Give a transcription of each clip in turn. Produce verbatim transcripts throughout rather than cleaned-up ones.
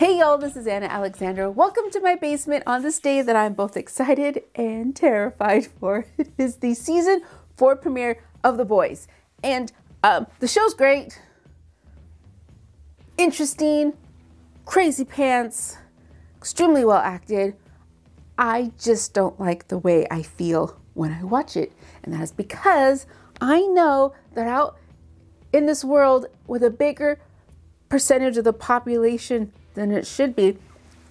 Hey y'all, this is Anna Alexander. Welcome to my basement on this day that I'm both excited and terrified for. It is the season four premiere of The Boys. And um, the show's great, interesting, crazy pants, extremely well acted. I just don't like the way I feel when I watch it. And that is because I know that out in this world with a bigger percentage of the population than it should be,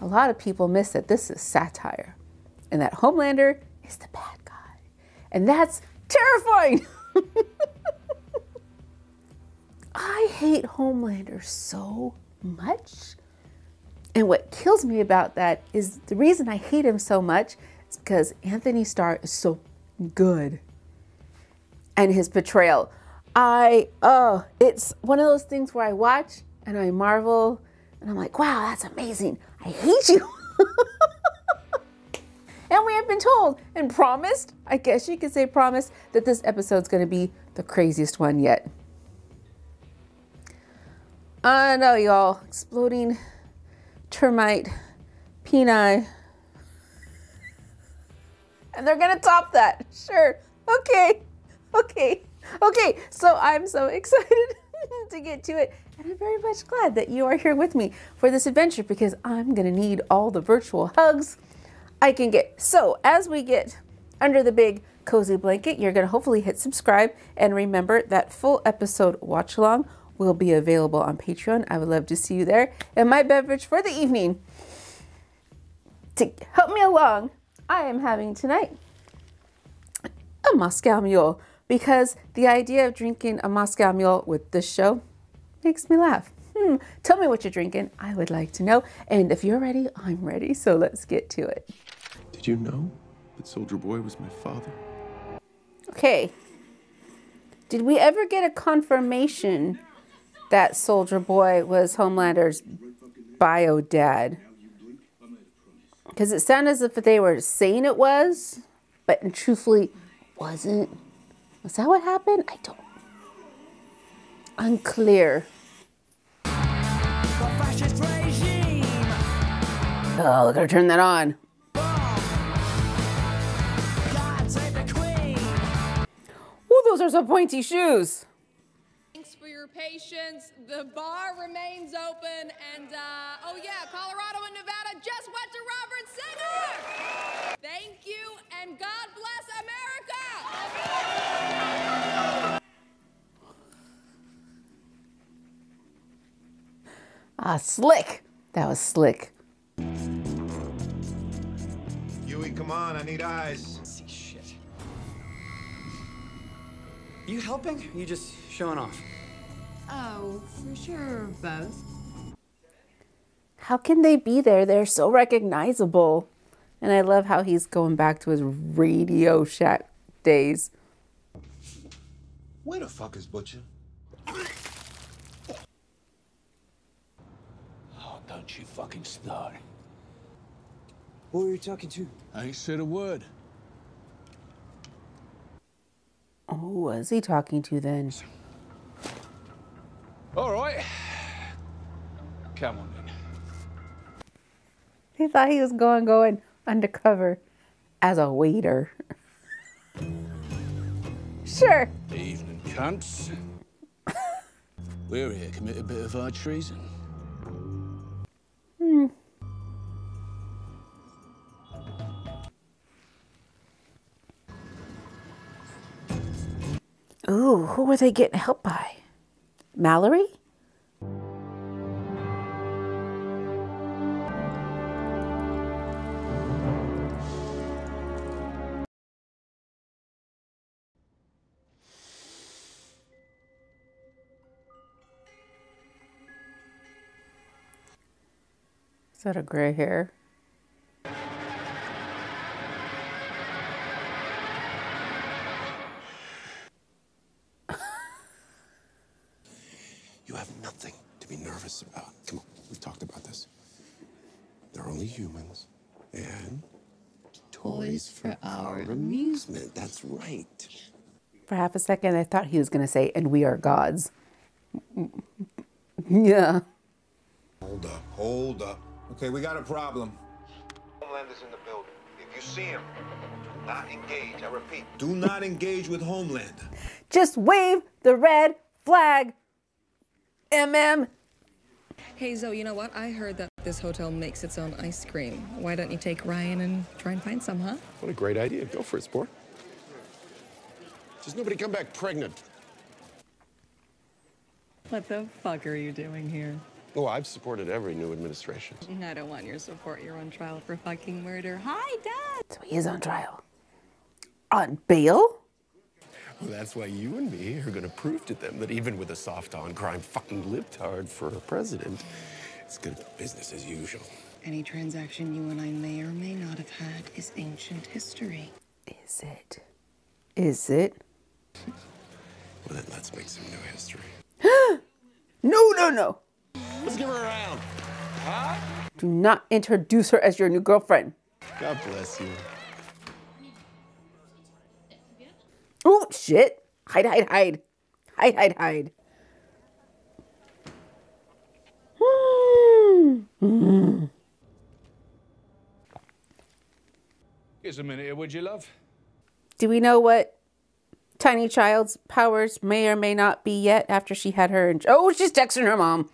a lot of people miss that this is satire and that Homelander is the bad guy. And that's terrifying. I hate Homelander so much. And what kills me about that is the reason I hate him so much is because Anthony Starr is so good. And his portrayal, I, oh, it's one of those things where I watch and I marvel and I'm like, wow, that's amazing. I hate you. And we have been told and promised, I guess you could say promised, that this episode's going to be the craziest one yet. I know y'all, exploding termite peni. And they're going to top that. Sure. Okay. Okay, okay, so I'm so excited to get to it, and I'm very much glad that you are here with me for this adventure because I'm gonna need all the virtual hugs I can get. So as we get under the big cozy blanket, you're gonna hopefully hit subscribe, and remember that full episode watch along will be available on Patreon. I would love to see you there. And my beverage for the evening to help me along, I am having tonight a Moscow Mule, because the idea of drinking a Moscow Mule with this show makes me laugh. Hmm. Tell me what you're drinking. I would like to know. And if you're ready, I'm ready. So let's get to it. Did you know that Soldier Boy was my father? Okay. Did we ever get a confirmation that Soldier Boy was Homelander's bio dad? Because it sounded as if they were saying it was, but truthfully wasn't. Was that what happened? I don't. Unclear. The fascist regime. Oh, I gotta turn that on. God save the queen. Oh, those are some pointy shoes. Thanks for your patience. The bar remains open, and uh, oh yeah, Colorado and Nevada just went to Robert Singer. Thank you, and God bless America. Ah, slick. That was slick. Huey, come on, I need eyes. See shit. You helping? Or are you just showing off? Oh, for sure, both. How can they be there? They're so recognizable. And I love how he's going back to his Radio Shack days. Where the fuck is Butcher? Don't you fucking start. Who are you talking to? I ain't said a word. Who was he talking to then? All right. Come on then. He thought he was going, going undercover as a waiter. Sure. Evening, cunts. We're here to commit a bit of our treason. Hmm. Ooh, who were they getting help by? Mallory? Is that a gray hair? You have nothing to be nervous about. Come on, we've talked about this. They're only humans and toys for our amusement. That's right. For half a second, I thought he was going to say, and we are gods. Yeah. Hold up, hold up. Okay, we got a problem. Homelander's in the building. If you see him, do not engage. I repeat, do not engage with Homelander. Just wave the red flag, M M. Hey, Zoe, you know what? I heard that this hotel makes its own ice cream. Why don't you take Ryan and try and find some, huh? What a great idea. Go for it, sport. Does nobody come back pregnant? What the fuck are you doing here? Oh, I've supported every new administration. I don't want your support. You're on trial for fucking murder. Hi, Dad! So he is on trial. On bail? Well, that's why you and me are gonna prove to them that even with a soft on crime fucking libtard for a president, it's gonna be business as usual. Any transaction you and I may or may not have had is ancient history. Is it? Is it? Well, then let's make some new history. No, no, no. Let's give her a round. Huh? Do not introduce her as your new girlfriend. God bless you. Oh, shit. Hide, hide, hide. Hide, hide, hide. Here's a minute, would you, love? Do we know what tiny child's powers may or may not be yet after she had her... Oh, she's texting her mom.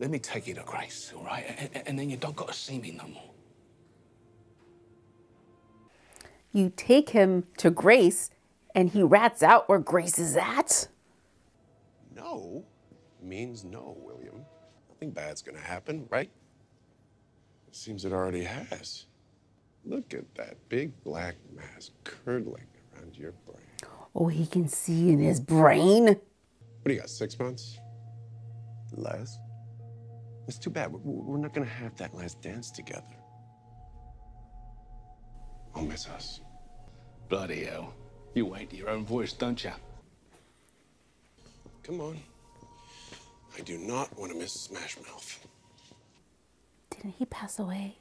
Let me take you to Grace, all right? And, and then you don't got to see me no more. You take him to Grace and he rats out where Grace is at? No means no, William. Nothing bad's gonna happen, right? It seems it already has. Look at that big black mass curdling around your brain. Oh, he can see in his brain? What do you got, six months? Less? It's too bad. We're not gonna have that last dance together. I'll miss us. Bloody hell. You wait to your own voice, don't you? Come on. I do not want to miss Smash Mouth. Didn't he pass away?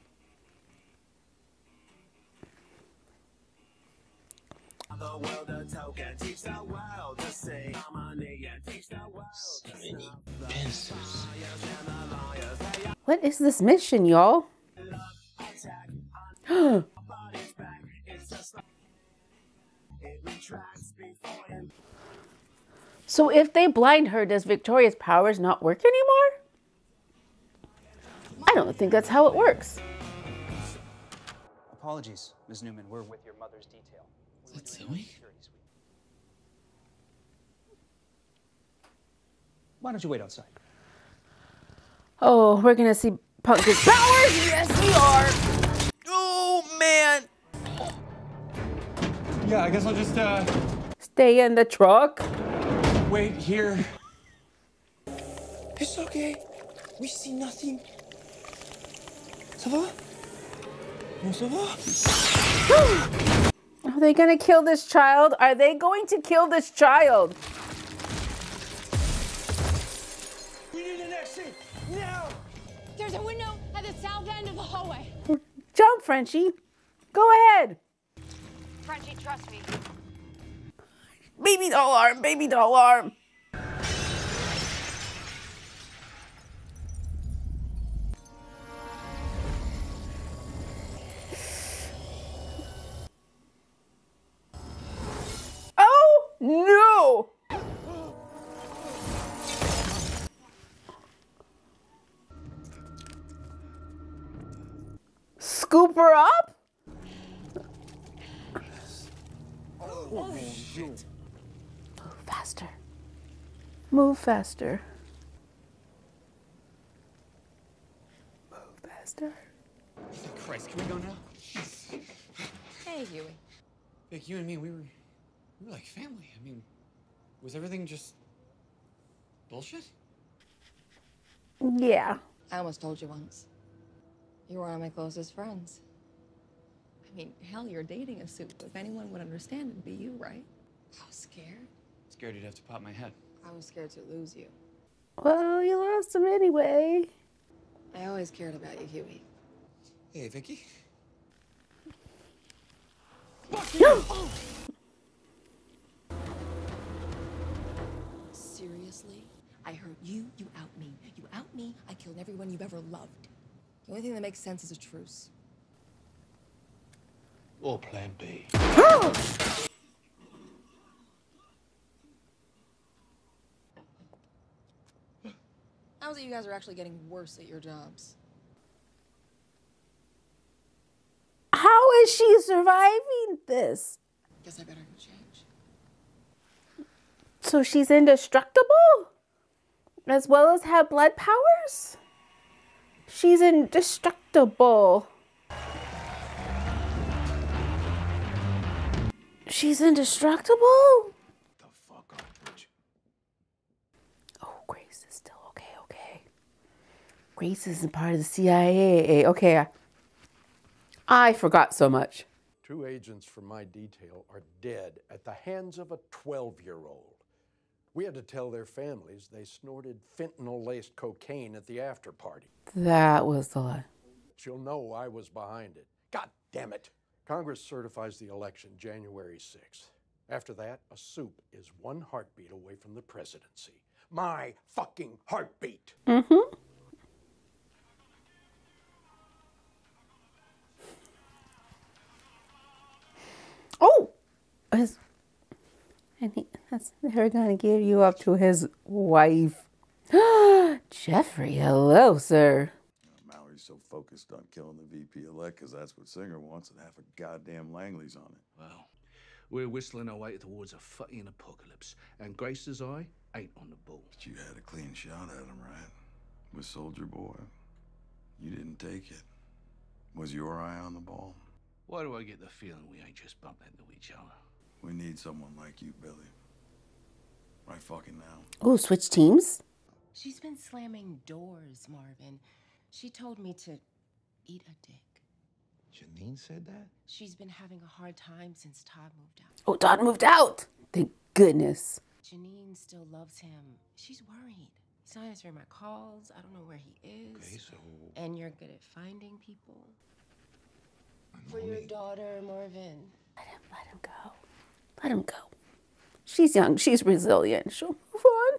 What is this mission, y'all? So if they blind her, does Victoria's powers not work anymore? I don't think that's how it works. Apologies, Miz Newman. We're with your mother's detail. What's Zoe? Why don't you wait outside? Oh, we're gonna see Punk get powers? Yes, we are! Oh, man! Yeah, I guess I'll just, uh... stay in the truck. Wait here. It's okay. We see nothing. Ça va? No, ça va? Are they gonna kill this child? Are they going to kill this child? We need an exit now! There's a window at the south end of the hallway. Jump, Frenchie. Go ahead. Frenchie, trust me. Baby doll arm, baby doll arm. Oh, no. Scoop her up? Oh, shit. Move faster. Move faster. Move faster. Christ, can we go now? Hey, Huey. Like you and me, we were, we were like family. I mean, was everything just bullshit? Yeah. I almost told you once. You were one of my closest friends. I mean, hell, you're dating a suit. If anyone would understand, it'd be you, right? I was scared. Scared you'd have to pop my head. I was scared to lose you. Well, you lost him anyway. I always cared about you, Huey. Hey, Vicky. No! Oh! Seriously? I hurt you, you out me. You out me, I killed everyone you've ever loved. The only thing that makes sense is a truce. Or plan B. How's it you guys are actually getting worse at your jobs? How is she surviving this? Guess I better go change. So she's indestructible? As well as have blood powers? She's indestructible. She's indestructible? The fuck up, bitch. Oh, Grace is still okay, okay. Grace isn't part of the C I A. Okay. I forgot so much. Two agents from my detail are dead at the hands of a twelve-year-old. We had to tell their families they snorted fentanyl-laced cocaine at the after party. That was the lie. She'll know I was behind it. God damn it. Congress certifies the election January sixth. After that, a soup is one heartbeat away from the presidency. My fucking heartbeat! Mm-hmm. Oh! His, and he, that's, they're gonna give you up to his wife. Jeffrey, hello, sir. So focused on killing the V P elect because that's what Singer wants, and half a goddamn Langley's on it. Well, we're whistling our way towards a fucking apocalypse, and Grace's eye ain't on the ball. But you had a clean shot at him, right? With Soldier Boy. You didn't take it. Was your eye on the ball? Why do I get the feeling we ain't just bumped into each other? We need someone like you, Billy. Right fucking now. Oh, switch teams? She's been slamming doors, Marvin. She told me to eat a dick. Janine said that? She's been having a hard time since Todd moved out. Oh, Todd moved out! Thank goodness. Janine still loves him. She's worried. He's not answering my calls. I don't know where he is. Okay, so... And you're good at finding people. For your daughter, Marvin. Let him, let him go. Let him go. She's young. She's resilient. She'll move on.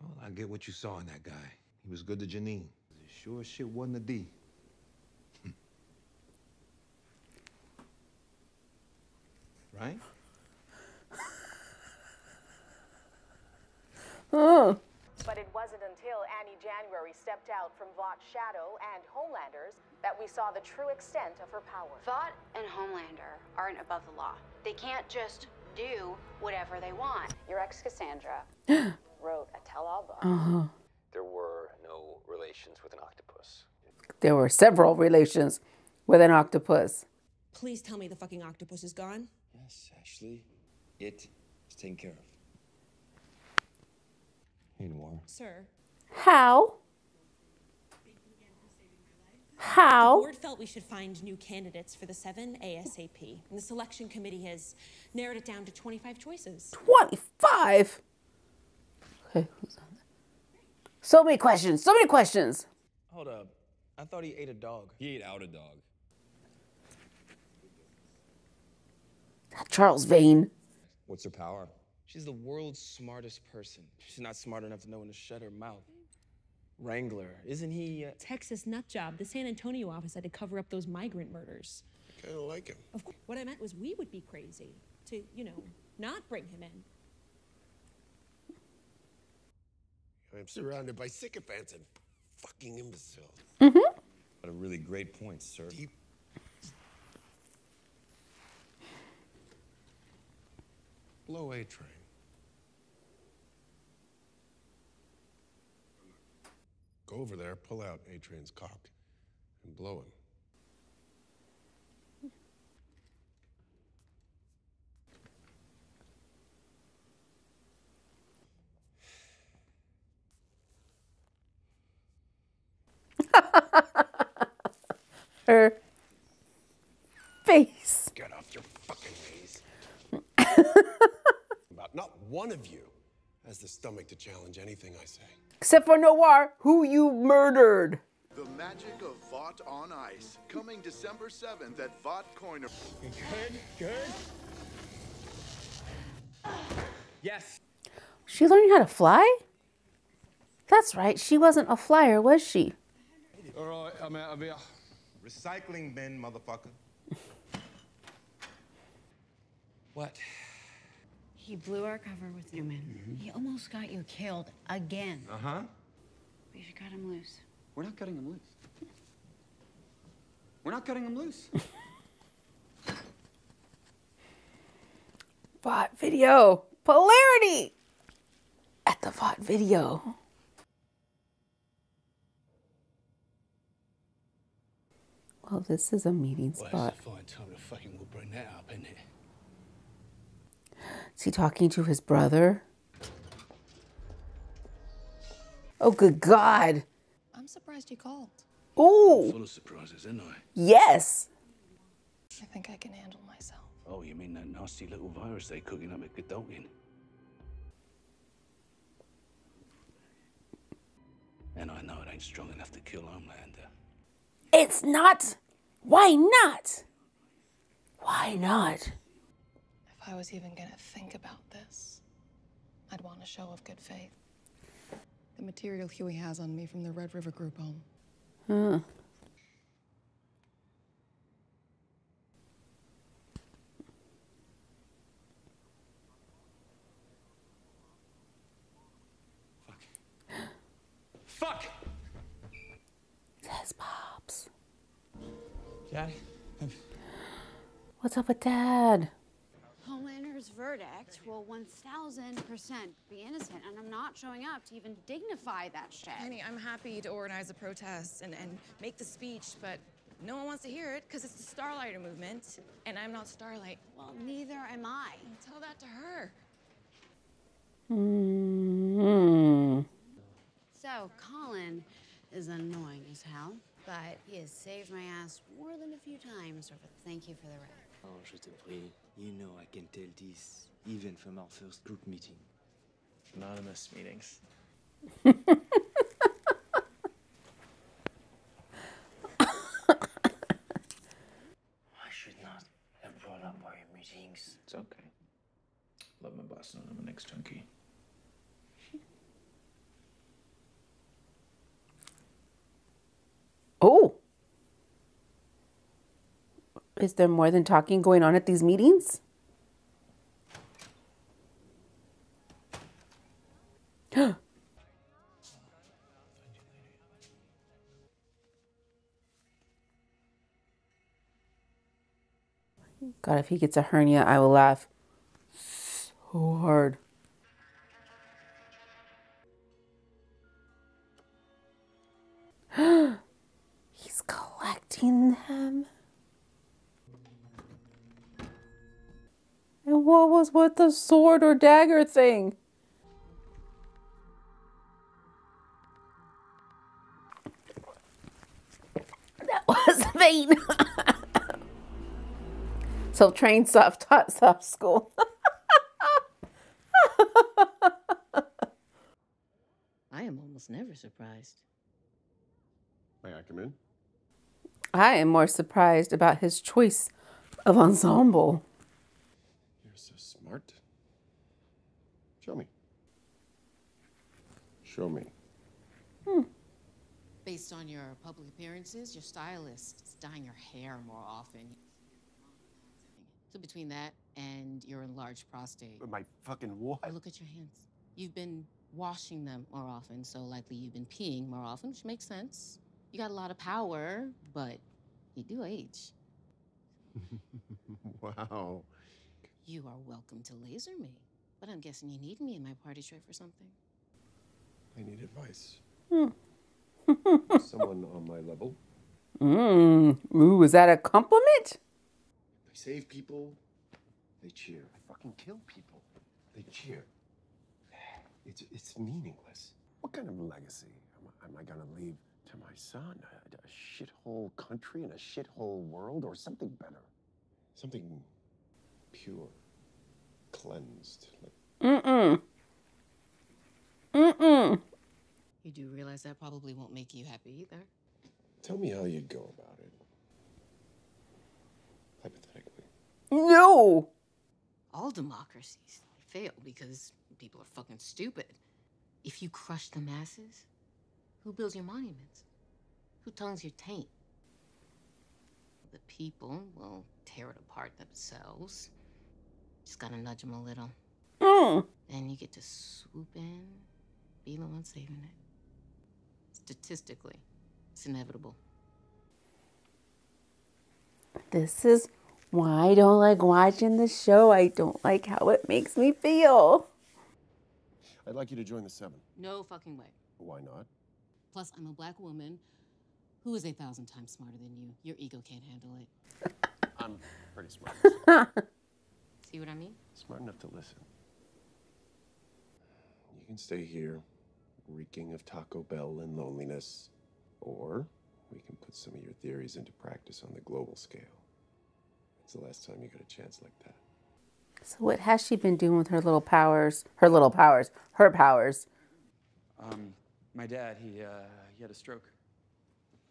Well, I get what you saw in that guy. He was good to Janine. Sure shit wasn't a D. Hm. Right? Oh. But it wasn't until Annie January stepped out from Vought's shadow and Homelander's that we saw the true extent of her power. Vought and Homelander aren't above the law. They can't just do whatever they want. Your ex Cassandra wrote a tell-all book. Uh-huh. There were no relations with an octopus. There were several relations with an octopus. Please tell me the fucking octopus is gone. Yes, Ashley. It is taken care of. Hey, Noir. Sir. How? How? The board felt we should find new candidates for the seven ASAP. And the selection committee has narrowed it down to twenty-five choices. twenty-five? Okay, who's on? So many questions, so many questions. Hold up, I thought he ate a dog. He ate out a dog. That Charles Vane. What's her power? She's the world's smartest person. She's not smart enough to know when to shut her mouth. Wrangler, isn't he? Uh... Texas nut job. The San Antonio office had to cover up those migrant murders. I kinda like him. Of course, what I meant was we would be crazy to, you know, not bring him in. I'm surrounded by sycophants and fucking imbeciles. Mm-hmm. What a really great point, sir. Deep. Low A train. Go over there, pull out A train's cock, and blow him. Her face. Get off your fucking face. About not one of you has the stomach to challenge anything I say. Except for Noir, who you murdered. The magic of Vought on Ice, coming December seventh at Vought Coiner. Good, good. Yes. She learning how to fly? That's right, she wasn't a flyer, was she? All right, I'm out of here. Recycling bin, motherfucker. What? He blew our cover with Newman. Mm-hmm. He almost got you killed again. Uh-huh. We should cut him loose. We're not cutting him loose. We're not cutting him loose. Vought video. Polarity! At the Vought video. Well, this is a meeting spot. Well, it's a fine time to fucking we'll bring that up, isn't it? Is he talking to his brother? Oh, good God. I'm surprised you called. Oh. Full of surprises, isn't I? Yes. I think I can handle myself. Oh, you mean that nasty little virus they cooking up at Gadolkin? And I know it ain't strong enough to kill Homelander. It's not. Why not? Why not? If I was even gonna think about this, I'd want a show of good faith. The material Huey has on me from the Red River Group home. Huh. Fuck! Yes, Pops. Daddy? What's up with Dad? Homelander's verdict will one thousand percent be innocent, and I'm not showing up to even dignify that shit. Annie, I'm happy to organize a protest and, and make the speech, but no one wants to hear it because it's the Starlighter movement, and I'm not Starlight. Well, neither am I. Tell that to her. Mm-hmm. So, Colin is annoying as hell, but he has saved my ass more than a few times over thank you for the ride. Oh, je te prie. You know I can tell this, even from our first group meeting. Anonymous meetings. I should not have brought up our meetings. It's okay. Love my boss and I'm an ex-junkie. Oh, is there more than talking going on at these meetings? God, if he gets a hernia, I will laugh so hard. Them. And what was with the sword or dagger thing? That was vain. So train soft, taught soft school. I am almost never surprised. May I come in? I am more surprised about his choice of ensemble. You're so smart. Show me. Show me. Hmm. Based on your public appearances, your stylist is dyeing your hair more often. So between that and your enlarged prostate. My fucking what? Oh, look at your hands. You've been washing them more often, so likely you've been peeing more often, which makes sense. You got a lot of power, but you do age. Wow. You are welcome to laser me, but I'm guessing you need me in my party trip or something. I need advice. Hmm. Someone on my level. Mm. Ooh, is that a compliment? They save people. They cheer. I fucking kill people. They cheer. It's, it's meaningless. What kind of legacy am I, am I gonna leave? To my son, a, a shithole country and a shithole world, or something better. Something pure, cleansed. Mm-mm. Mm-mm. You do realize that probably won't make you happy either. Tell me how you'd go about it. Hypothetically. No! All democracies fail because people are fucking stupid. If you crush the masses, who builds your monuments? Who tongues your taint? The people will tear it apart themselves. Just gotta nudge them a little. Mm. Then you get to swoop in, be the one saving it. Statistically, it's inevitable. This is why I don't like watching the show. I don't like how it makes me feel. I'd like you to join the Seven. No fucking way. Why not? Plus, I'm a black woman who is a thousand times smarter than you. Your ego can't handle it. I'm pretty smart. See what I mean? Smart enough to listen. You can stay here, reeking of Taco Bell and loneliness, or we can put some of your theories into practice on the global scale. It's the last time you got a chance like that. So what has she been doing with her little powers? Her little powers. Her powers. Um, my dad, he, uh, he had a stroke.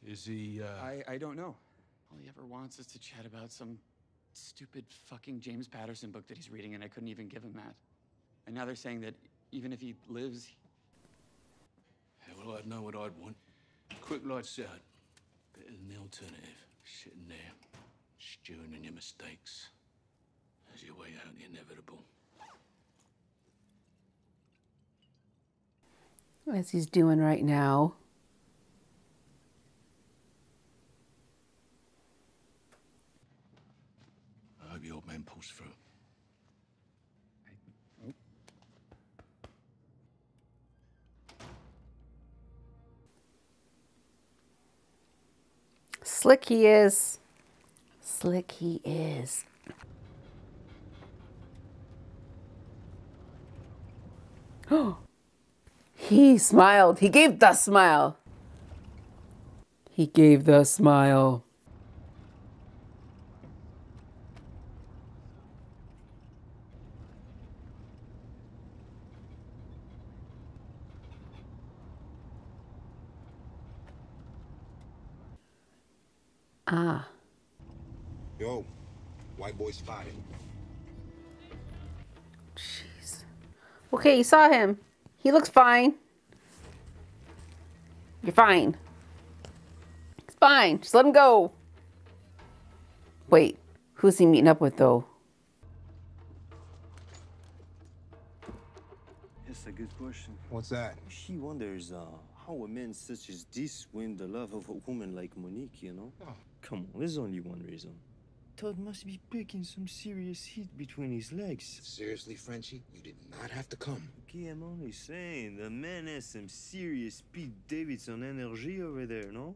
Is he, uh... I, I don't know. All he ever wants is to chat about some stupid fucking James Patterson book that he's reading, and I couldn't even give him that. And now they're saying that even if he lives... Yeah, well, I'd know what I'd want. Quick lights out. Better than the alternative. Sitting there, stewing in your mistakes. As you weigh out the inevitable. As he's doing right now. I hope your old man pulls through. I... Oh. Slick he is. Slick he is. Oh, he smiled. He gave the smile. He gave the smile. Ah. Yo, white boy spotted. Jeez. Okay, you saw him. He looks fine. You're fine. It's fine. Just let him go. Wait, who's he meeting up with, though? That's a good question. What's that? She wonders uh, how a man such as this wins the love of a woman like Monique, you know? Oh. Come on, there's only one reason. Todd must be picking some serious heat between his legs. Seriously, Frenchie, you did not have to come. Okay, I'm only saying, the man has some serious Pete Davidson energy over there, no?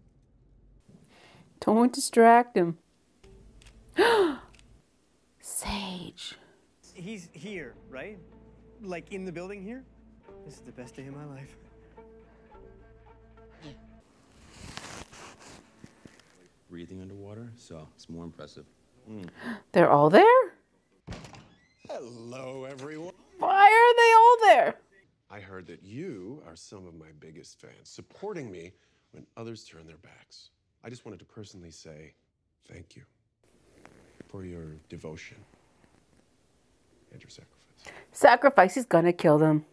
Don't distract him. Sage. He's here, right? Like, in the building here? This is the best day of my life. Yeah. Breathing underwater, so it's more impressive. Mm. They're all there? Hello, everyone. Why are they all there? I heard that you are some of my biggest fans, supporting me when others turn their backs. I just wanted to personally say thank you for your devotion and your sacrifice. Sacrifice is gonna kill them.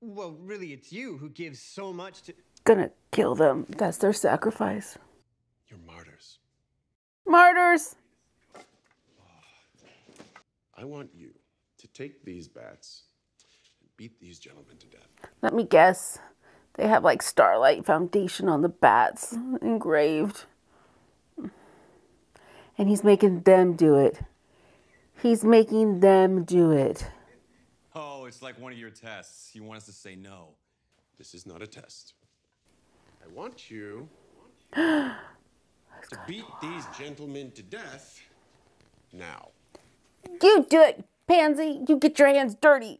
Well, really, it's you who gives so much to... Gonna kill them. That's their sacrifice. You're martyrs. Martyrs! I want you to take these bats and beat these gentlemen to death. Let me guess. They have like Starlight Foundation on the bats engraved. And he's making them do it. He's making them do it. Oh, it's like one of your tests. You want us to say no. This is not a test. I want you to beat these gentlemen to death now. You do it, Pansy. You get your hands dirty.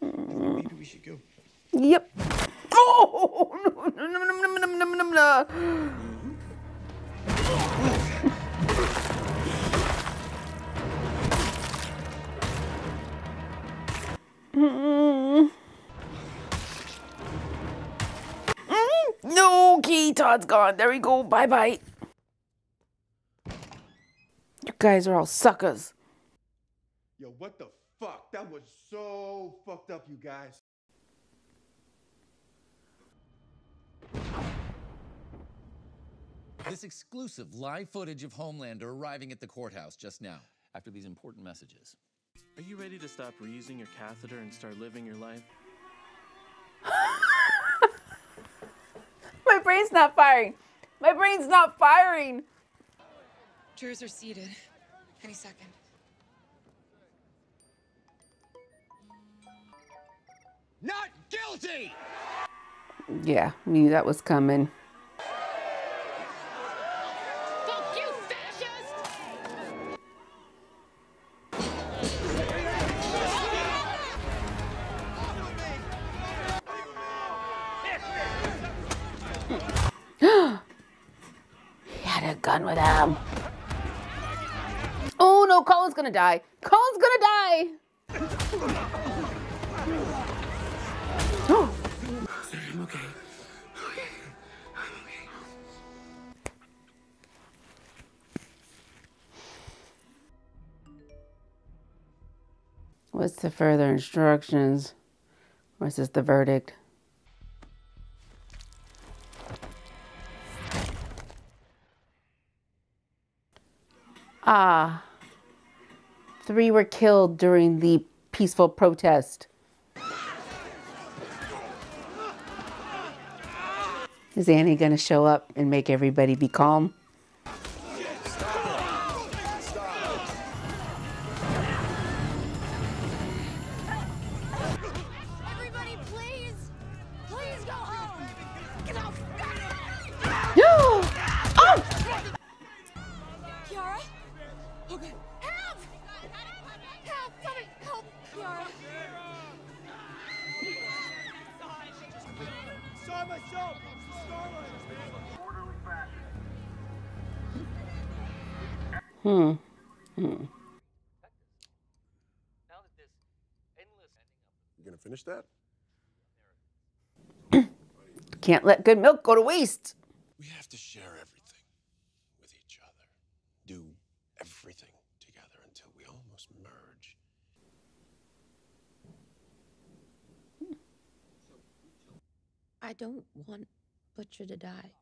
Maybe we should go. Yep. Oh! No, no, no, no, no, no, no, no. Mm. Mm. No, okay, Todd's gone. There we go. Bye-bye. You guys are all suckers. Yo, what the fuck. That was so fucked up, you guys. This exclusive live footage of Homelander arriving at the courthouse just now, after these important messages. Are you ready to stop reusing your catheter and start living your life? My brain's not firing. My brain's not firing. Jurors are seated. Any second. Not guilty! Yeah, knew that was coming. Fuck you, fascist! He had a gun with him. Oh no, Colin's gonna die. Colin's gonna die! I'm okay. Okay. I'm okay. What's the further instructions? Or is this the verdict? Ah. Three were killed during the peaceful protest. Is Annie gonna show up and make everybody be calm? Everybody, please, please go home. Get off. Oh! Kiara? Okay. Help! Help! Somebody help Kiara. I saw myself. Hmm. Hmm. You gonna finish that? Can't let good milk go to waste. We have to share everything with each other. Do everything together until we almost merge. I don't want Butcher to die.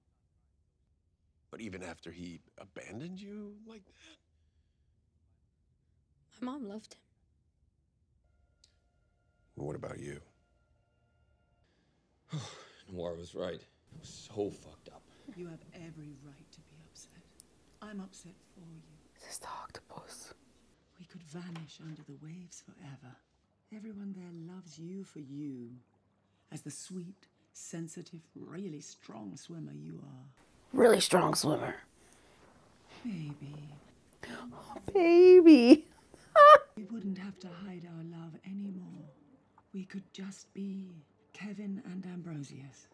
But even after he abandoned you like that? My mom loved him. Well, what about you? Noir was right. I was so fucked up. You have every right to be upset. I'm upset for you. This is the octopus. We could vanish under the waves forever. Everyone there loves you for you. As the sweet, sensitive, really strong swimmer you are. Really strong swimmer. Baby. Oh, baby. We wouldn't have to hide our love anymore. We could just be Kevin and Ambrosius.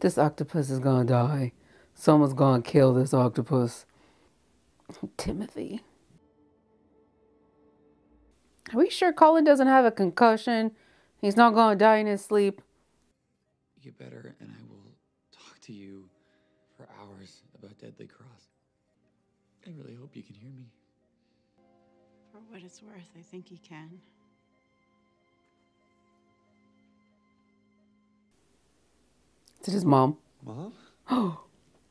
This octopus is gonna die. Someone's gonna kill this octopus. Timothy. Are we sure Colin doesn't have a concussion? He's not gonna die in his sleep. You better, and I will talk to you for hours about Deadly Cross. I really hope you can hear me. For what it's worth, I think he can. Is it his mom? Mom? Oh,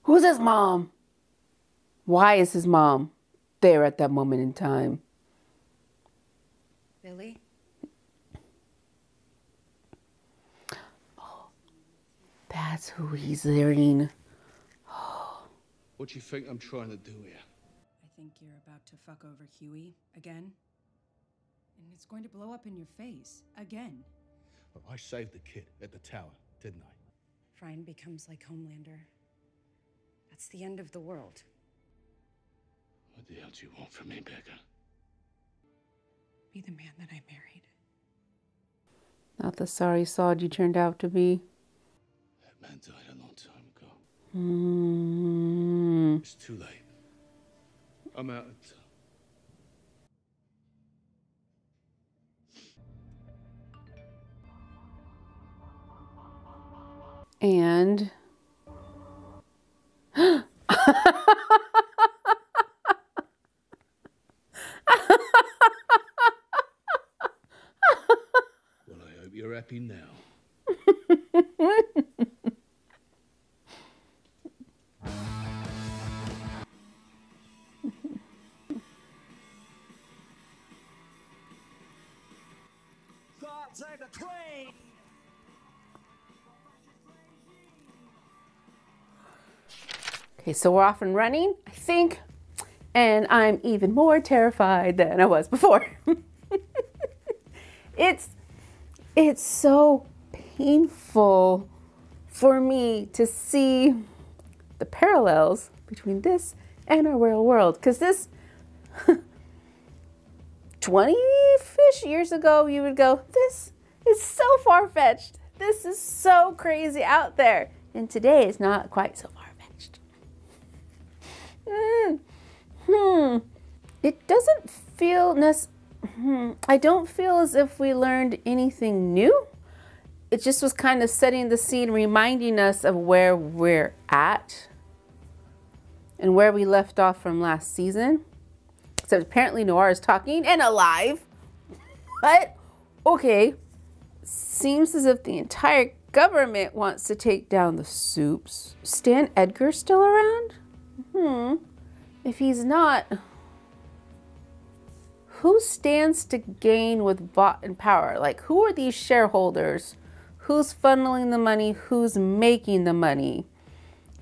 who's his mom? Why is his mom there at that moment in time? Billy? Oh, that's who he's hearing. What do you think I'm trying to do here? I think you're about to fuck over Huey again. And it's going to blow up in your face again. Well, I saved the kid at the tower, didn't I? Ryan becomes like Homelander. That's the end of the world. What the hell do you want from me, Becca? Be the man that I married. Not the sorry sod you turned out to be. That man died a long time ago. Mm. It's too late. I'm out. And you're happy now. Save the train! Okay, so we're off and running, I think, and I'm even more terrified than I was before. It's, it's so painful for me to see the parallels between this and our real world, because this twenty-ish years ago, you would go, this is so far-fetched. This is so crazy out there. And today it's not quite so far-fetched. Mm. Hmm. It doesn't feel necessary. Hmm. I don't feel as if we learned anything new. It just was kind of setting the scene, reminding us of where we're at and where we left off from last season. So apparently Noir is talking and alive. But, okay, seems as if the entire government wants to take down the Supes. Stan Edgar's still around? Hmm. If he's not, who stands to gain with Vought and power? Like, who are these shareholders? Who's funneling the money? Who's making the money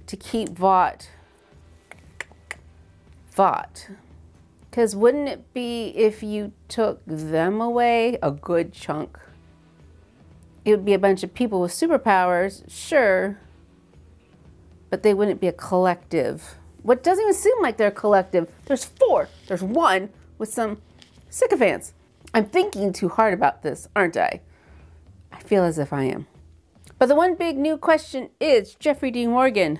to keep Vought? Vought. Because wouldn't it be if you took them away a good chunk? It would be a bunch of people with superpowers, sure, but they wouldn't be a collective. What doesn't even seem like they're a collective. There's four. There's one with some sycophants. I'm thinking too hard about this, aren't I? I feel as if I am. But the one big new question is, Jeffrey Dean Morgan,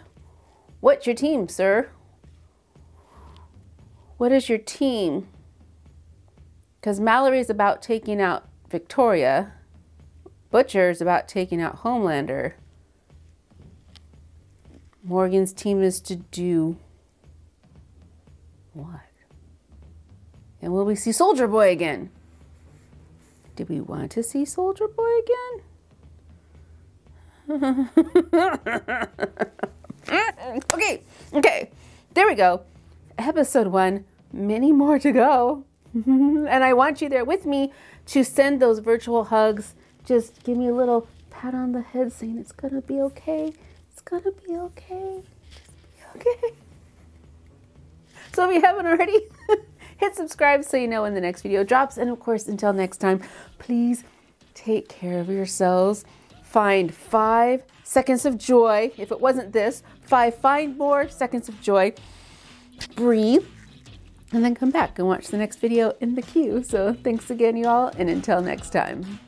what's your team, sir? What is your team? Because Mallory's about taking out Victoria. Butcher's about taking out Homelander. Morgan's team is to do what? And will we see Soldier Boy again? Did we want to see Soldier Boy again? Okay, okay, there we go. Episode one, many more to go. And I want you there with me to send those virtual hugs. Just give me a little pat on the head saying it's gonna be okay. It's gonna be okay. Just be okay. So if you haven't already, hit subscribe so you know when the next video drops. And of course, until next time, please take care of yourselves. Find five seconds of joy. If it wasn't this, five, find more seconds of joy. Breathe, and then come back and watch the next video in the queue. So thanks again, you all, and until next time.